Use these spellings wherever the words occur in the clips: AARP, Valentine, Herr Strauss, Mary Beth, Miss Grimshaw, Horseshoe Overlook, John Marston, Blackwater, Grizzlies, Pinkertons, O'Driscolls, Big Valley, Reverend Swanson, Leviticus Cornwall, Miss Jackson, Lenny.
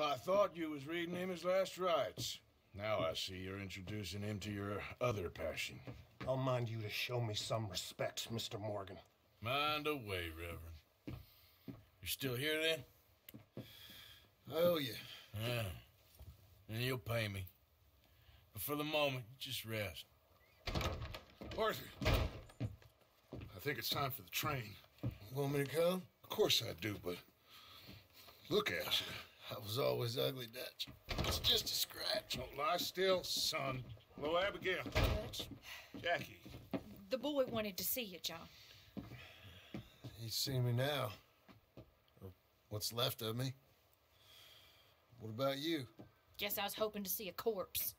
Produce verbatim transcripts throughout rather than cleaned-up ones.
Well, I thought you was reading him his last rites. Now I see you're introducing him to your other passion. I'll mind you to show me some respect, Mister Morgan. Mind away, Reverend. You're still here, then? I owe you. Yeah. And you'll pay me. But for the moment, just rest. Arthur, I think it's time for the train. You want me to come? Of course I do, but look at you. I was always ugly, Dutch. It's just a scratch. Don't lie still, son. Hello, Abigail. Dutch? Jackie. The boy wanted to see you, John. He's seen me now. Or what's left of me. What about you? Guess I was hoping to see a corpse.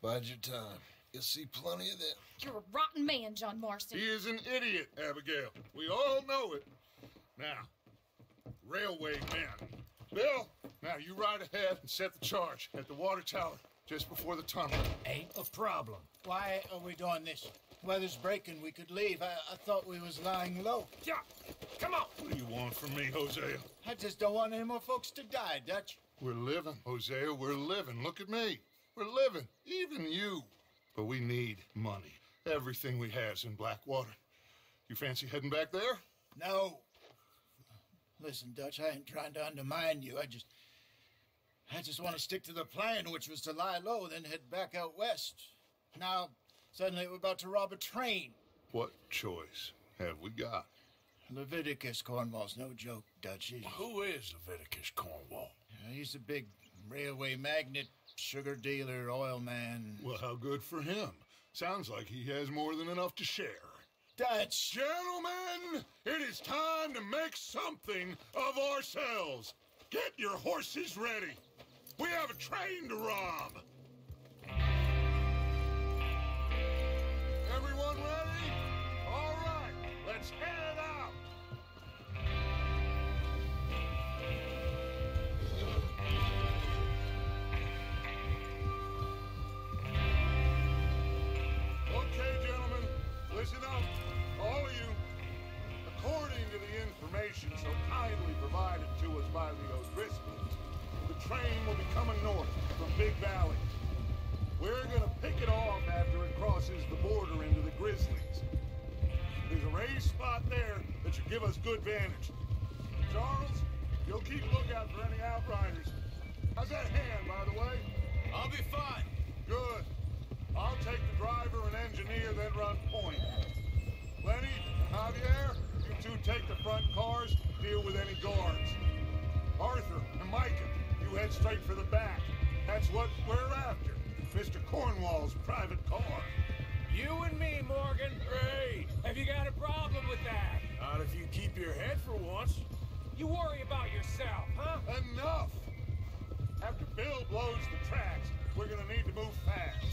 Bide your time. You'll see plenty of them. You're a rotten man, John Marston. He is an idiot, Abigail. We all know it. Now, railway men. Bill, now you ride ahead and set the charge at the water tower just before the tunnel. Ain't a problem. Why are we doing this? Weather's breaking. We could leave. I, I thought we was lying low. Yeah, come on. What do you want from me, Hosea? I just don't want any more folks to die, Dutch. We're living, Hosea. We're living. Look at me. We're living. Even you. But we need money. Everything we has in Blackwater. You fancy heading back there? No. Listen, Dutch, I ain't trying to undermine you. I just... I just want to stick to the plan, which was to lie low, then head back out west. Now, suddenly we're about to rob a train. What choice have we got? Leviticus Cornwall's no joke, Dutch. He's... Who is Leviticus Cornwall? Uh, he's a big railway magnate, sugar dealer, oil man. Well, how good for him. Sounds like he has more than enough to share. Dutch! Gentlemen, it is time to make something of ourselves. Get your horses ready. We have a train to rob. Everyone ready? All right, let's head out. Okay, gentlemen, listen up. All of you, according to the information so kindly provided to us by the O'Driscolls, the train will be coming north from Big Valley. We're gonna pick it off after it crosses the border into the Grizzlies. There's a raised spot there that should give us good vantage. Charles, you'll keep lookout for any outriders. How's that hand, by the way? I'll be fine. Good. I'll take the driver and engineer, then run point. Lenny, Javier, you two take the front cars, deal with any guards. Arthur and Micah, you head straight for the back. That's what we're after, Mister Cornwall's private car. You and me, Morgan. Hey, have you got a problem with that? Not if you keep your head for once. You worry about yourself, huh? Enough! After Bill blows the tracks, we're gonna need to move fast.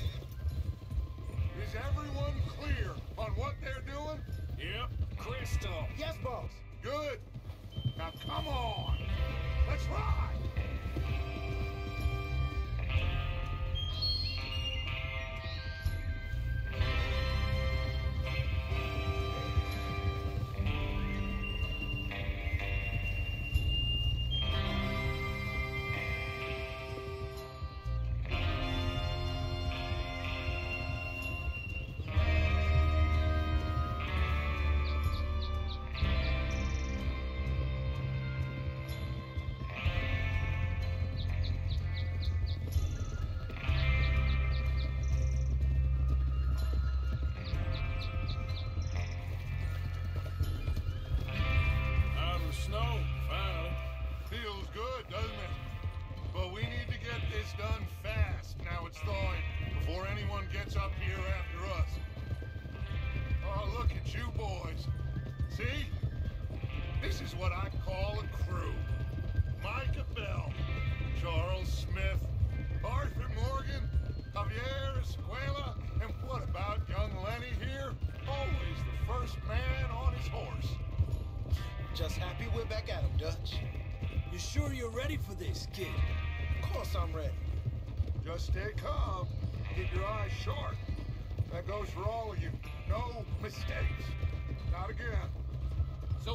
Is everyone clear on what they're doing? Yep. Crystal. Yes, boss. Good. Now come on. Let's ride.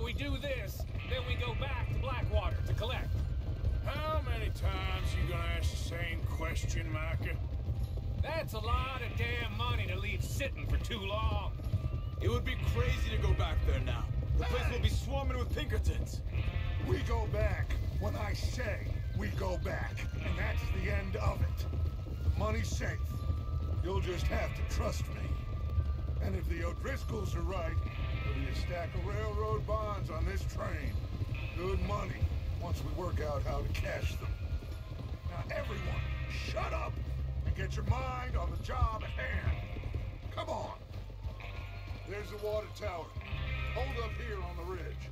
We do this, then we go back to Blackwater to collect. How many times same question, Micah? That's a lot of damn money to leave sitting for too long. It would be crazy to go back there now. The place will be swarming with Pinkertons. We go back when I say we go back, and that's the end of it. The money's safe. You'll just have to trust me. And if the O'Driscolls are right, there'll be a stack of railroad bonds on this train. Good money, once we work out how to cash them. Now everyone, shut up and get your mind on the job at hand. Come on. There's the water tower. Hold up here on the ridge.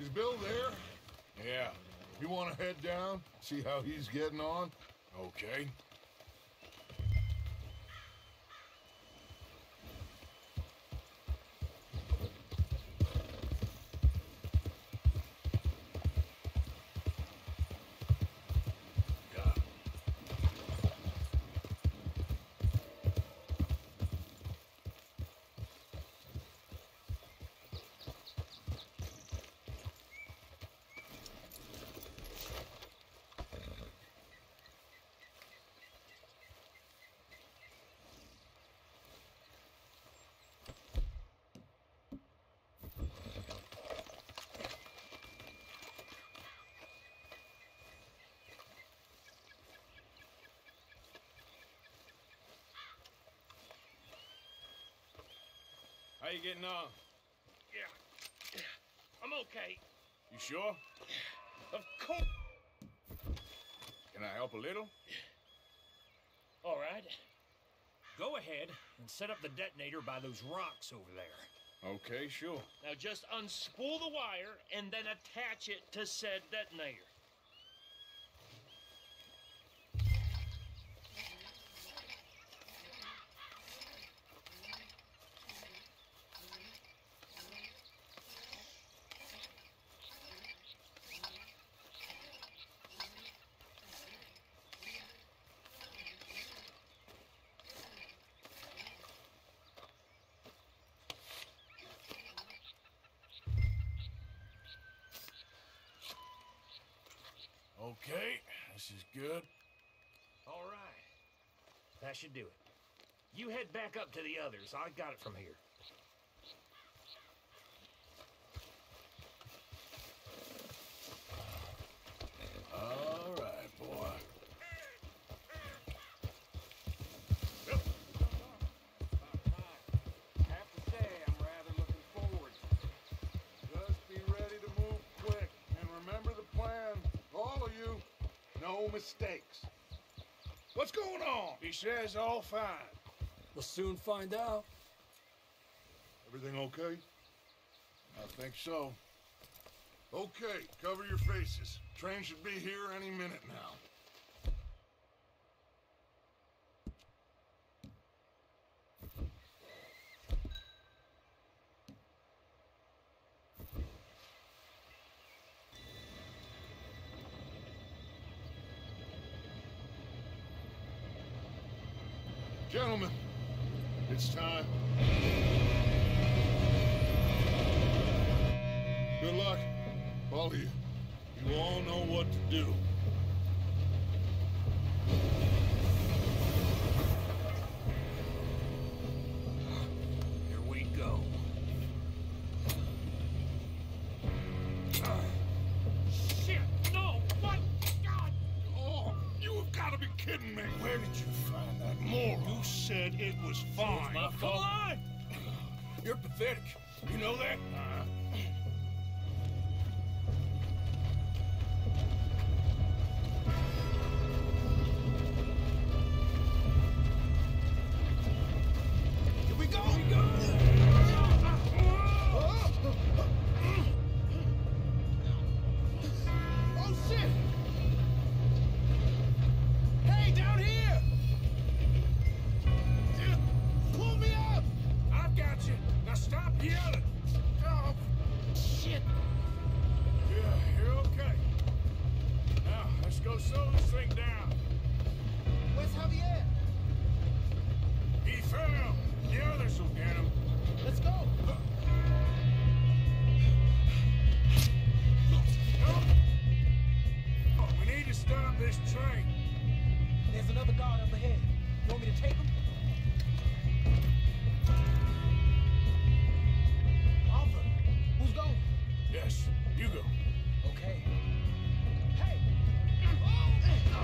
Is Bill there? Yeah. You want to head down, see how he's getting on? Okay. How you getting on? Yeah. I'm okay. You sure? Of course. Can I help a little? All right. Go ahead and set up the detonator by those rocks over there. Okay, sure. Now just unspool the wire and then attach it to said detonator. Okay, this is good. All right. That should do it. You head back up to the others. I got it from here. All right, boy. Yep. I have to say, I'm rather looking forward. Just be ready to move quick and remember the plan. All of you, no mistakes. What's going on? He says all fine. We'll soon find out. Everything okay? I think so. Okay, cover your faces. Train should be here any minute now. Gentlemen, it's time. Good luck, all of you. You all know what to do. Here we go. Shit, no, what? God! Oh, you have got to be kidding me. Where did you find that moron? You said it was fine. It's my fault. Come on! You're pathetic. You know that? Uh-huh. Let's go! Yes, you go. Okay. Hey! Good. Ah. Damn, he's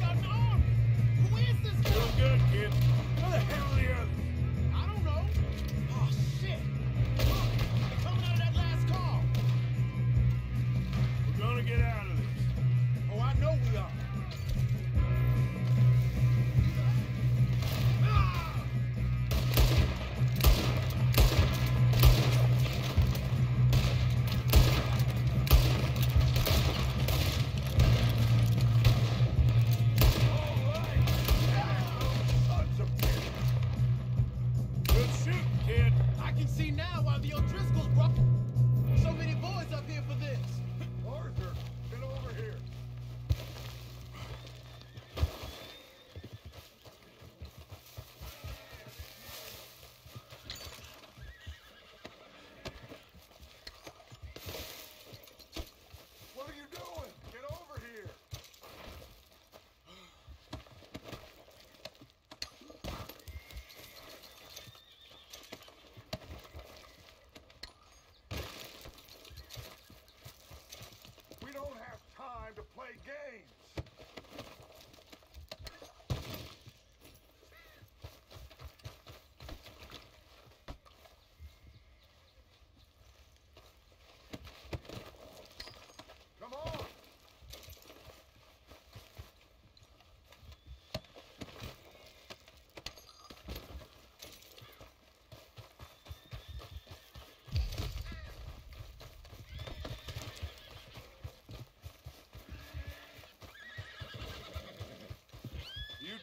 got an arm. Who is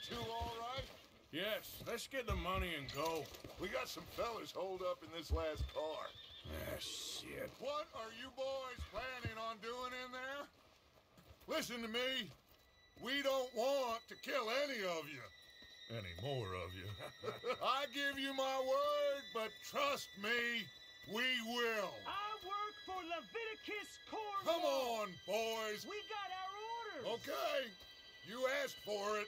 two all right? Yes, let's get the money and go. We got some fellas holed up in this last car. Ah, shit. What are you boys planning on doing in there? Listen to me. We don't want to kill any of you. Any more of you. I give you my word, but trust me, we will. I work for Leviticus Cornwall. Come on, boys. We got our orders. Okay. You asked for it.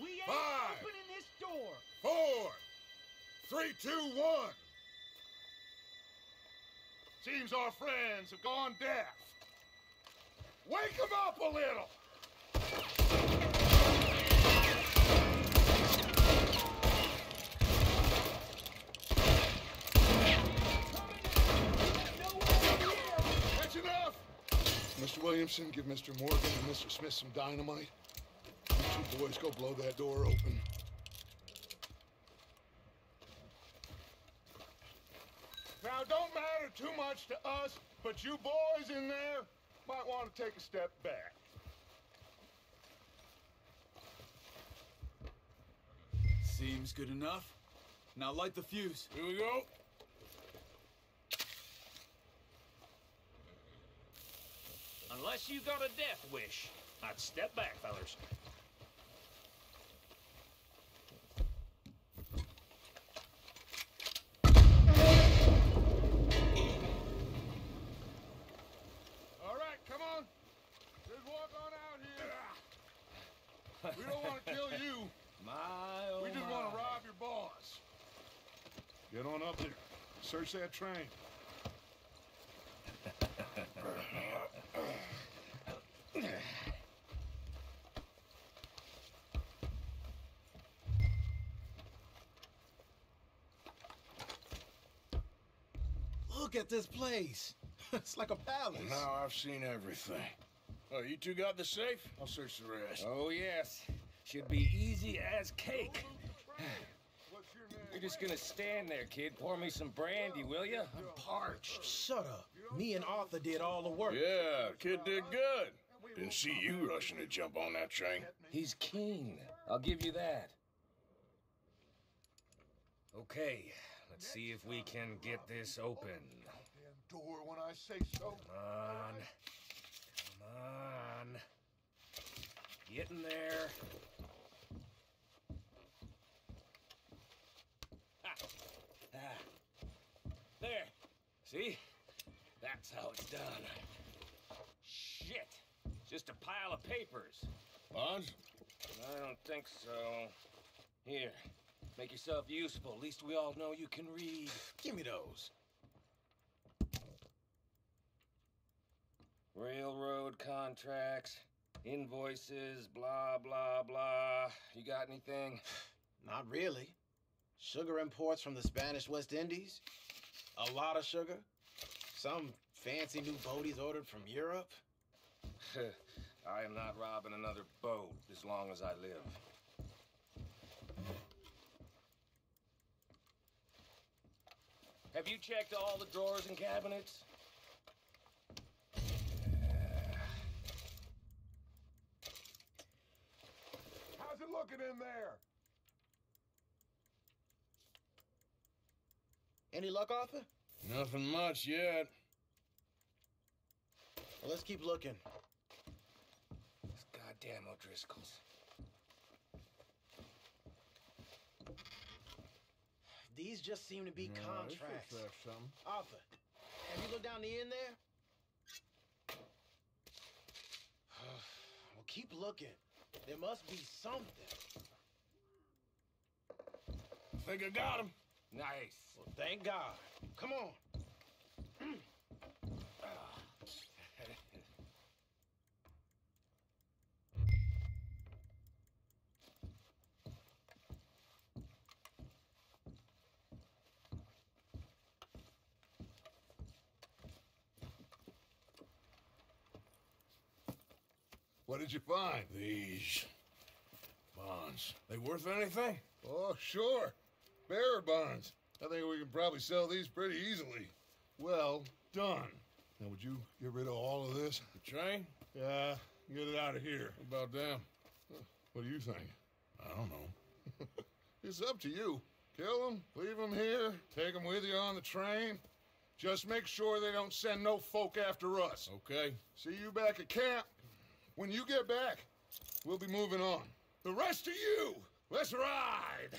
We ain't Five, opening this door. Four, three, two, one. Seems our friends have gone deaf. Wake them up a little. That's enough. Mister Williamson, give Mister Morgan and Mister Smith some dynamite. You two boys go blow that door open. Now, don't matter too much to us, but you boys in there might want to take a step back. Seems good enough. Now light the fuse. Here we go. Unless you got a death wish, I'd step back, fellas. We don't want to kill you. My, oh we just my. want to rob your boss. Get on up there. Search that train. Look at this place. It's like a palace. Well, now I've seen everything. Oh, you two got the safe? I'll search the rest. Oh, yes. Should be easy as cake. What's your name? You're just gonna stand there, kid. Pour me some brandy, will ya? I'm parched. Shut up. Me and Arthur did all the work. Yeah, kid did good. Didn't see you rushing to jump on that train. He's keen. I'll give you that. Okay, let's see if we can get this open. Damn door when I say so. Come on. Come on. Get in there. Ah. Ah. There. See? That's how it's done. Shit. Just a pile of papers. Bonds? I don't think so. Here. Make yourself useful. At least we all know you can read. Give me those. Railroad contracts, invoices, blah, blah, blah. You got anything? Not really. Sugar imports from the Spanish West Indies. A lot of sugar. Some fancy new boaties ordered from Europe. I am not robbing another boat as long as I live. Have you checked all the drawers and cabinets? How's it looking in there? Any luck, Arthur? Nothing much yet. Well, let's keep looking. Those goddamn O'Driscolls. These just seem to be no, contracts. Arthur, have you looked down the end there? Well, keep looking. There must be something. I think I got him. Nice. Well, thank God. Come on. What did you find? These bonds. They worth anything? Oh, sure. Bearer bonds. I think we can probably sell these pretty easily. Well done. Now, would you get rid of all of this? The train? Yeah, get it out of here. How about them? What do you think? I don't know. It's up to you. Kill them, leave them here, take them with you on the train. Just make sure they don't send no folk after us. Okay. See you back at camp. When you get back, we'll be moving on. The rest of you, let's ride!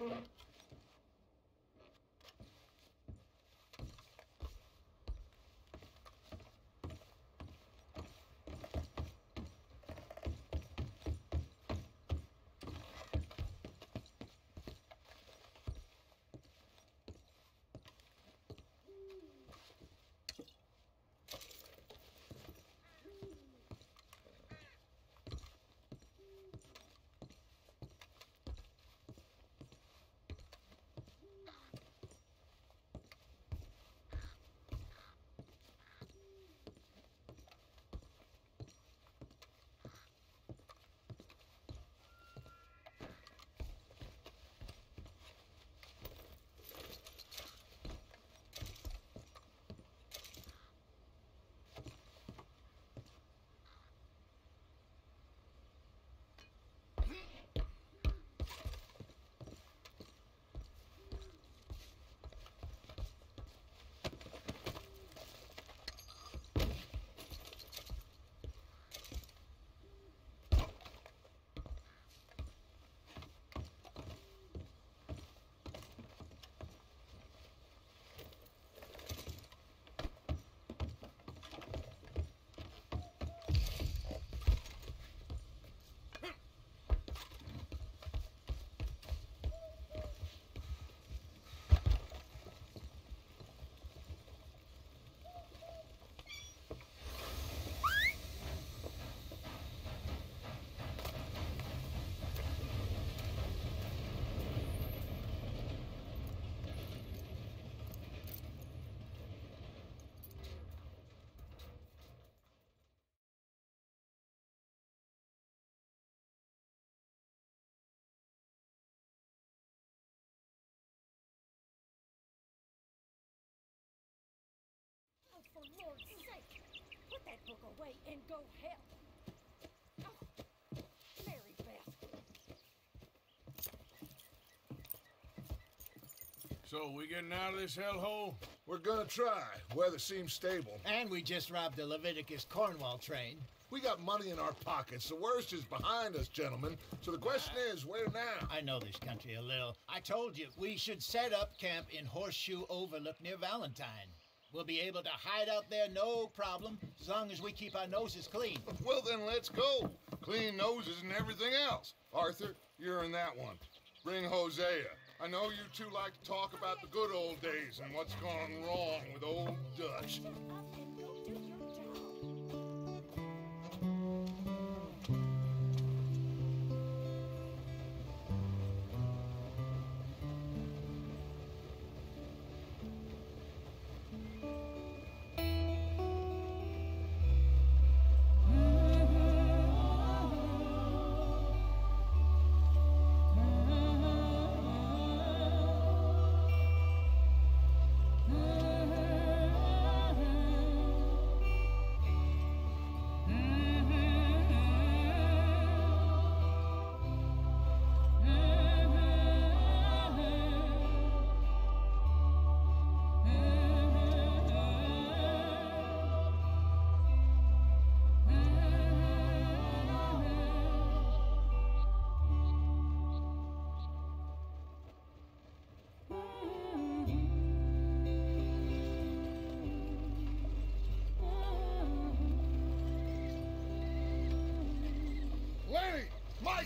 All right. For Lord's sake, put that book away and go help. Oh, Mary Beth. So, we getting out of this hellhole? We're gonna try. Weather seems stable. And we just robbed the Leviticus Cornwall train. We got money in our pockets. The worst is behind us, gentlemen. So the question uh, is, where now? I know this country a little. I told you, we should set up camp in Horseshoe Overlook near Valentine. We'll be able to hide out there no problem, as long as we keep our noses clean. Well, then let's go. Clean noses and everything else. Arthur, you're in that one. Bring Hosea. I know you two like to talk about the good old days and what's gone wrong with old Dutch.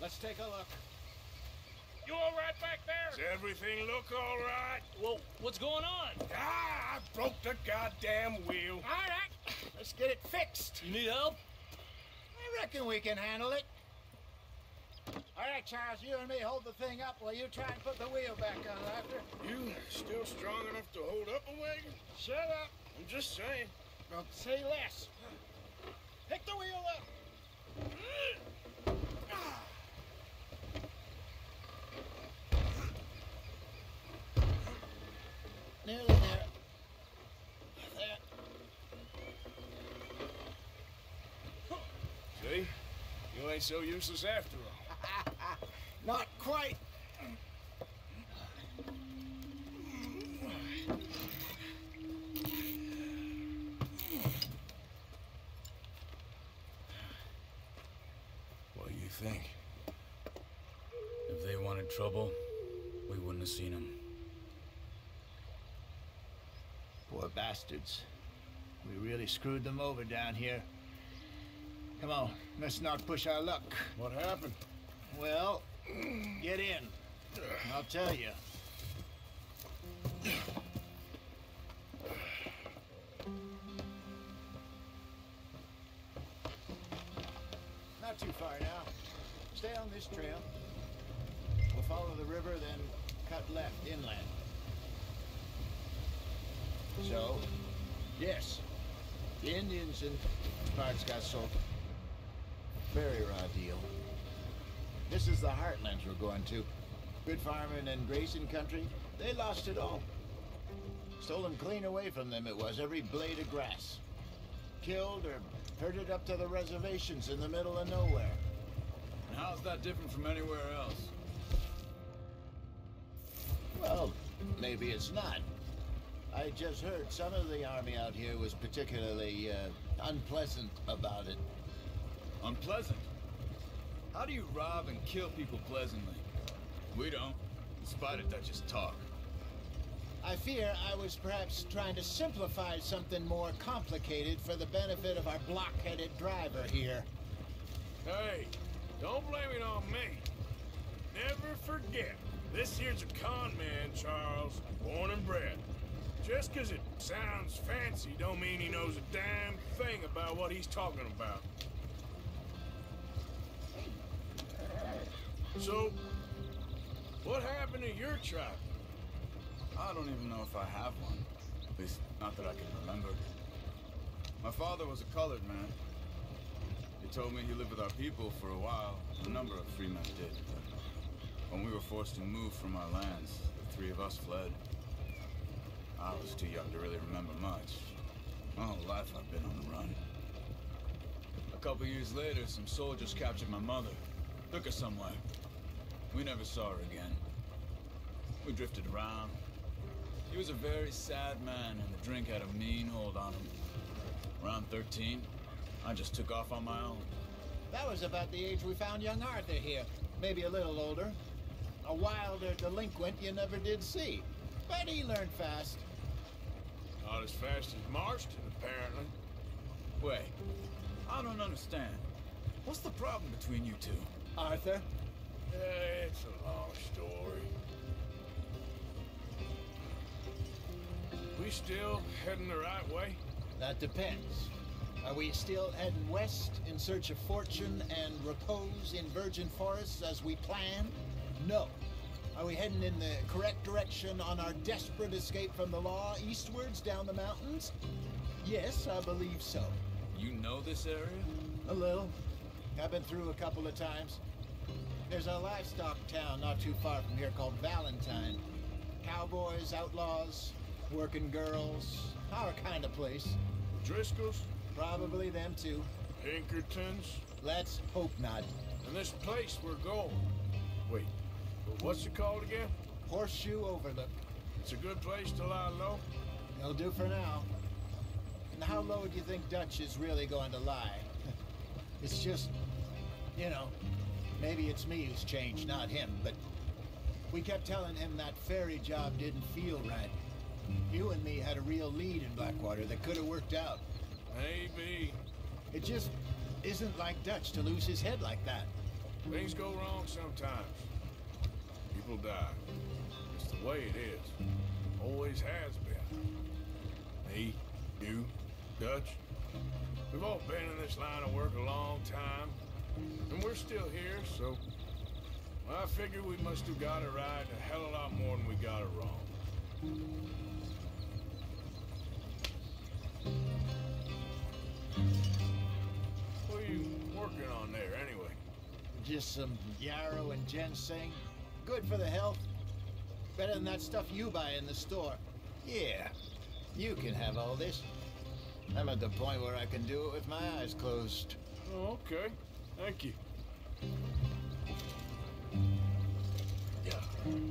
Let's take a look. You all right back there? Does everything look all right? Well, what's going on? Ah, I broke the goddamn wheel. All right, let's get it fixed. You need help? I reckon we can handle it. All right, Charles, you and me hold the thing up while you try and put the wheel back on after. You still strong enough to hold up a wagon? Shut up. I'm just saying. Don't say less. Pick the wheel up. Nearly there. There. See? You ain't so useless after all. Not quite. What do you think? If they wanted trouble, we wouldn't have seen them. Poor bastards. We really screwed them over down here. Come on, let's not push our luck. What happened? Well, get in. I'll tell you. Not too far now. Stay on this trail. We'll follow the river, then cut left inland. So, yes, the Indians and parts got sold. Very raw deal. This is the heartlands we're going to. Good farming and grazing country, they lost it all. Stolen clean away from them it was, every blade of grass. Killed or herded up to the reservations in the middle of nowhere. And how's that different from anywhere else? Well, maybe it's not. I just heard some of the army out here was particularly uh, unpleasant about it. Unpleasant? How do you rob and kill people pleasantly? We don't. The spider touches talk. I fear I was perhaps trying to simplify something more complicated for the benefit of our block-headed driver here. Hey, don't blame it on me. Never forget, this here's a con man, Charles, born and bred. Just because it sounds fancy don't mean he knows a damn thing about what he's talking about. So, what happened to your tribe? I don't even know if I have one. At least, not that I can remember. My father was a colored man. He told me he lived with our people for a while. A number of free men did. But when we were forced to move from our lands, the three of us fled. I was too young to really remember much. My whole life I've been on the run. A couple years later, some soldiers captured my mother. Took her somewhere. We never saw her again. We drifted around. He was a very sad man, and the drink had a mean hold on him. Around thirteen, I just took off on my own. That was about the age we found young Arthur here. Maybe a little older. A wilder delinquent you never did see. But he learned fast. Not as fast as Marston, apparently. Wait, I don't understand. What's the problem between you two? Arthur? Uh, it's a long story. We still heading the right way? That depends. Are we still heading west in search of fortune and repose in virgin forests as we planned? No. Are we heading in the correct direction on our desperate escape from the law eastwards down the mountains? Yes, I believe so. You know this area? A little. I've been through a couple of times. There's a livestock town not too far from here called Valentine. Cowboys, outlaws, working girls, our kind of place. O'Driscolls? Probably them too. Pinkertons? Let's hope not. And this place we're going. Wait, what's it called again? Horseshoe Overlook. It's a good place to lie low? It'll do for now. And how low do you think Dutch is really going to lie? It's just, you know, maybe it's me who's changed, not him, but we kept telling him that ferry job didn't feel right. You and me had a real lead in Blackwater that could have worked out. Maybe. It just isn't like Dutch to lose his head like that. Things go wrong sometimes. People die. It's the way it is. Always has been. Me, you, Dutch. We've all been in this line of work a long time, and we're still here, so I figure we must have got it right a hell of a lot more than we got it wrong. What are you working on there, anyway? Just some yarrow and ginseng. Good for the health. Better than that stuff you buy in the store. Yeah, you can have all this. I'm at the point where I can do it with my eyes closed. Oh, okay. Thank you. Yeah.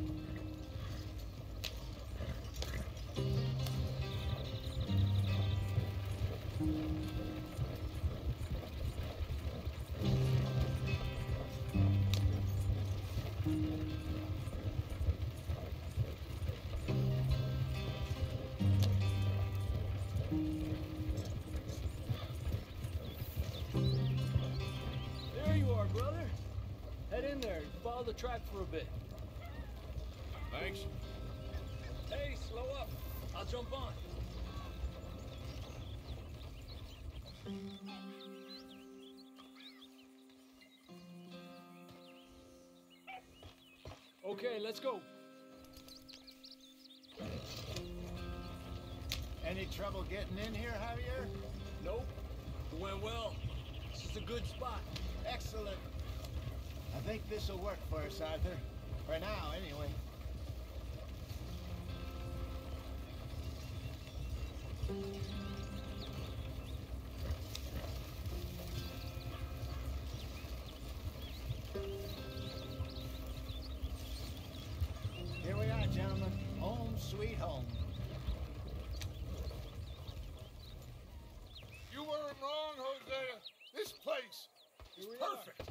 The track for a bit. Thanks. Hey, slow up. I'll jump on. Okay, let's go. Any trouble getting in here, Javier? Nope. It went well. This is a good spot. Excellent. I think this will work for us, Arthur. For now, anyway. Here we are, gentlemen. Home sweet home. You weren't wrong, Hosea. This place is perfect.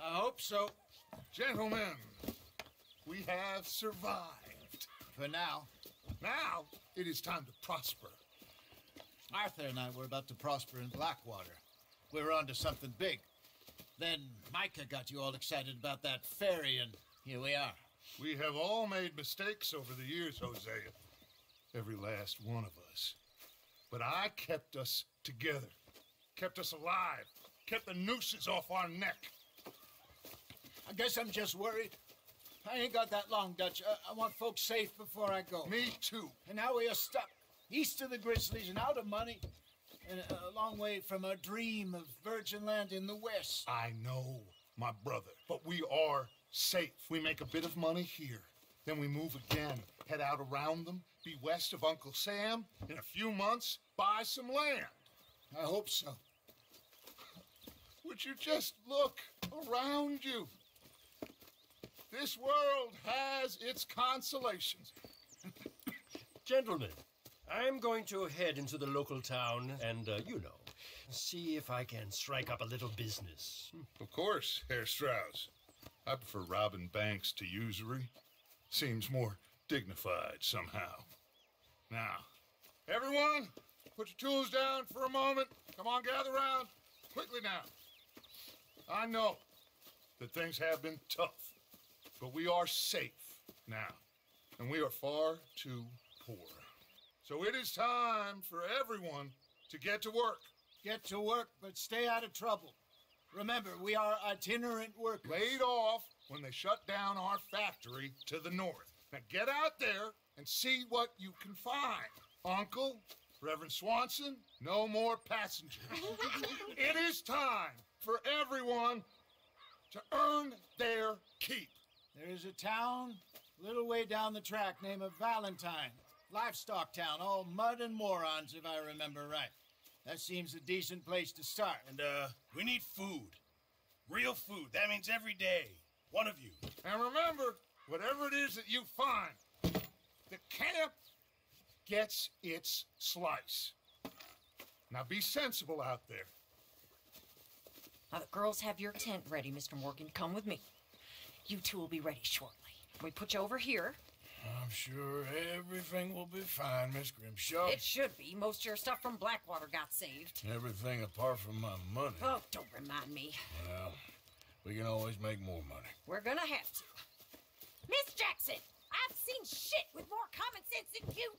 I hope So, gentlemen, we have survived. For now. Now, it is time to prosper. Arthur and I were about to prosper in Blackwater. We were onto something big. Then Micah got you all excited about that ferry, and here we are. We have all made mistakes over the years, Hosea. Every last one of us. But I kept us together. Kept us alive. Kept the nooses off our neck. I guess I'm just worried. I ain't got that long, Dutch. I, I want folks safe before I go. Me too. And now we are stuck east of the Grizzlies and out of money. And a, a long way from our dream of virgin land in the west. I know, my brother, but we are safe. We make a bit of money here. Then we move again, head out around them, be west of Uncle Sam. In a few months, buy some land. I hope so. Would you just look around you? This world has its consolations. Gentlemen, I'm going to head into the local town and, uh, you know, see if I can strike up a little business. Of course, Herr Strauss. I prefer robbing banks to usury. Seems more dignified somehow. Now, everyone, put your tools down for a moment. Come on, gather round. Quickly now. I know that things have been tough. But we are safe now, and we are far too poor. So it is time for everyone to get to work. Get to work, but stay out of trouble. Remember, we are itinerant workers. Laid off when they shut down our factory to the north. Now get out there and see what you can find. Uncle, Reverend Swanson, no more passengers. It is time for everyone to earn their keep. There is a town a little way down the track named Valentine. Livestock town, all mud and morons, if I remember right. That seems a decent place to start. And, uh, we need food. Real food. That means every day. One of you. And remember, whatever it is that you find, the camp gets its slice. Now be sensible out there. Now the girls have your tent ready, Mister Morgan. Come with me. You two will be ready shortly. We put you over here. I'm sure everything will be fine, Miss Grimshaw. It should be. Most of your stuff from Blackwater got saved. Everything apart from my money. Oh, don't remind me. Well, we can always make more money. We're gonna have to. Miss Jackson, I've seen shit with more common sense than you